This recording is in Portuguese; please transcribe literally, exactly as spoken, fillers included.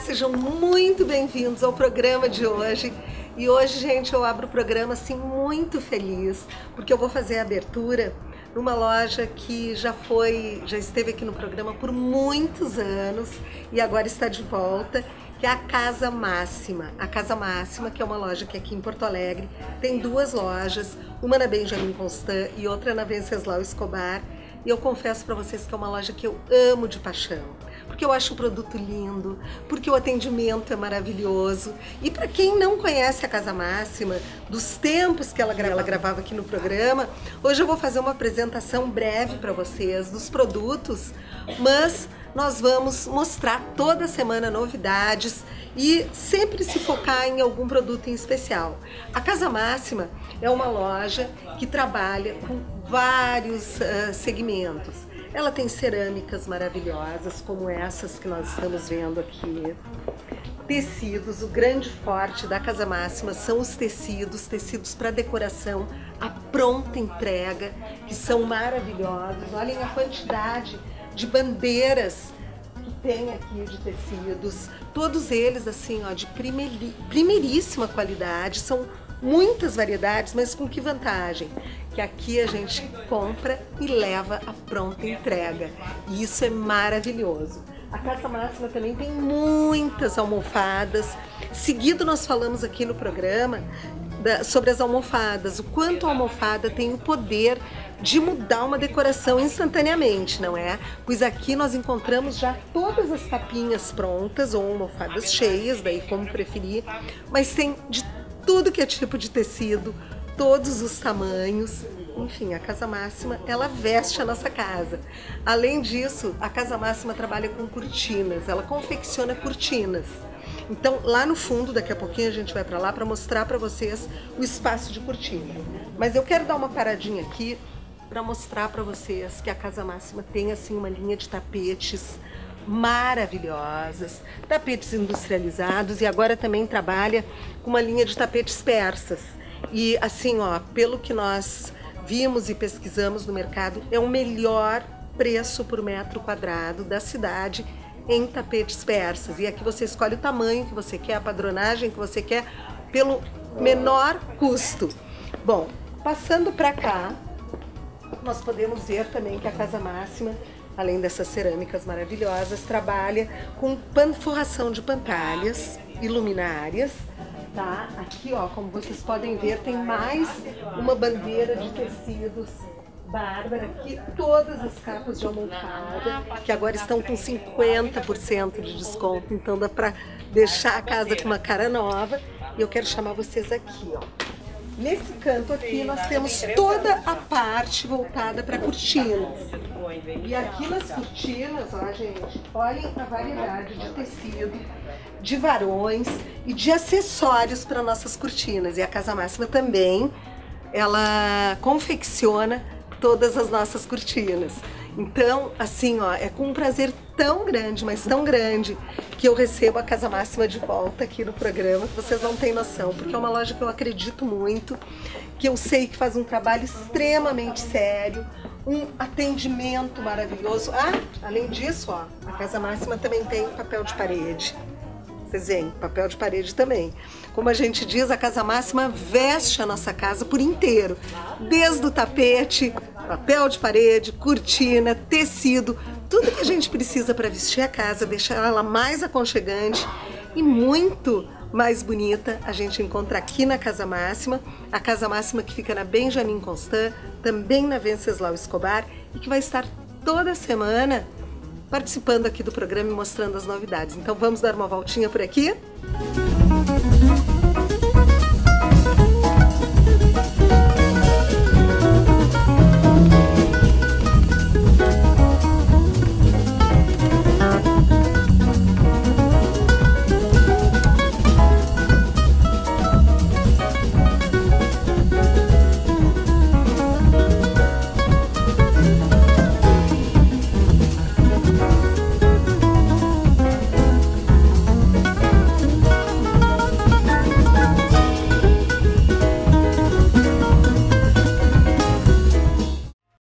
sejam muito bem-vindos ao programa de hoje. E hoje, gente, eu abro o programa assim muito feliz, porque eu vou fazer a abertura numa loja que já foi, já esteve aqui no programa por muitos anos e agora está de volta, que é a Casamassima. A Casamassima, que é uma loja que aqui em Porto Alegre tem duas lojas, uma na Benjamin Constant e outra na Venceslau Escobar. E eu confesso para vocês que é uma loja que eu amo de paixão, porque eu acho o produto lindo, porque o atendimento é maravilhoso. E para quem não conhece a Casamassima, dos tempos que ela, gra ela gravava aqui no programa, hoje eu vou fazer uma apresentação breve para vocês dos produtos, mas nós vamos mostrar toda semana novidades e sempre se focar em algum produto em especial. A Casamassima é uma loja que trabalha com vários uh, segmentos. Ela tem cerâmicas maravilhosas, como essas que nós estamos vendo aqui. Tecidos, o grande forte da Casamassima são os tecidos, tecidos para decoração, a pronta entrega, que são maravilhosos. Olhem a quantidade de bandeiras que tem aqui de tecidos, todos eles assim, ó, de primeiríssima qualidade, são muitas variedades, mas com que vantagem? Que aqui a gente compra e leva a pronta entrega. E isso é maravilhoso. A Casamassima também tem muitas almofadas. Seguido nós falamos aqui no programa da, sobre as almofadas, o quanto a almofada tem o poder de mudar uma decoração instantaneamente, não é? Pois aqui nós encontramos já todas as capinhas prontas ou almofadas cheias, daí como preferir, mas tem de tudo que é tipo de tecido, todos os tamanhos. Enfim, a Casamassima, ela veste a nossa casa. Além disso, a Casamassima trabalha com cortinas, ela confecciona cortinas. Então, lá no fundo, daqui a pouquinho a gente vai para lá para mostrar para vocês o espaço de cortina. Mas eu quero dar uma paradinha aqui para mostrar para vocês que a Casamassima tem assim uma linha de tapetes maravilhosas, tapetes industrializados, e agora também trabalha com uma linha de tapetes persas. E assim, ó, pelo que nós vimos e pesquisamos no mercado, é o melhor preço por metro quadrado da cidade em tapetes persas. E aqui você escolhe o tamanho que você quer, a padronagem que você quer, pelo menor custo. Bom, passando para cá, nós podemos ver também que a Casamassima, além dessas cerâmicas maravilhosas, trabalha com forração de pantalhas e luminárias. Tá? Aqui, ó, como vocês podem ver, tem mais uma bandeira de tecidos bárbara aqui, todas as capas de almofada, que agora estão com cinquenta por cento de desconto, então dá para deixar a casa com uma cara nova. E eu quero chamar vocês aqui, ó. Nesse canto aqui nós temos toda a parte voltada para cortinas. E aqui nas cortinas, ó, gente, olhem a variedade de tecido, de varões e de acessórios para nossas cortinas. E a Casamassima também, ela confecciona todas as nossas cortinas. Então, assim, ó, é com um prazer tão grande, mas tão grande, que eu recebo a Casamassima de volta aqui no programa, que vocês não têm noção, porque é uma loja que eu acredito muito, que eu sei que faz um trabalho extremamente sério, um atendimento maravilhoso. Ah, além disso, ó, a Casamassima também tem papel de parede. Vocês veem, papel de parede também. Como a gente diz, a Casamassima veste a nossa casa por inteiro, desde o tapete, papel de parede, cortina, tecido, tudo que a gente precisa para vestir a casa, deixar ela mais aconchegante e muito mais bonita, a gente encontra aqui na Casamassima. A Casamassima que fica na Benjamin Constant, também na Venceslau Escobar, e que vai estar toda semana participando aqui do programa e mostrando as novidades. Então vamos dar uma voltinha por aqui?